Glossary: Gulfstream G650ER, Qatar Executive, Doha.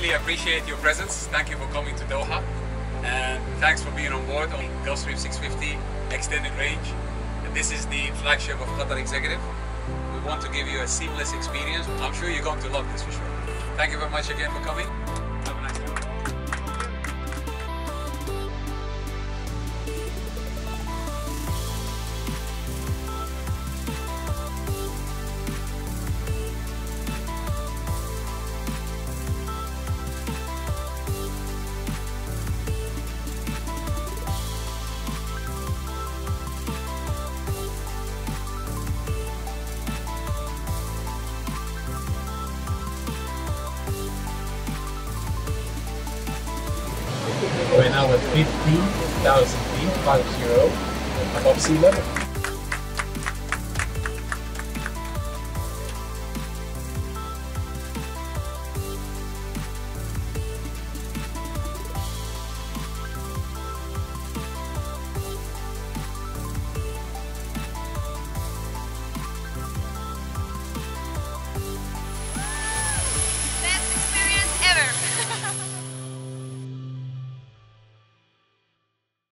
really appreciate your presence. Thank you for coming to Doha, and thanks for being on board on Gulfstream 650 Extended Range. This is the flagship of Qatar Executive. We want to give you a seamless experience. I'm sure you're going to love this for sure. Thank you very much again for coming. Have a nice day. We're now at 50,000 feet, 50, above sea level.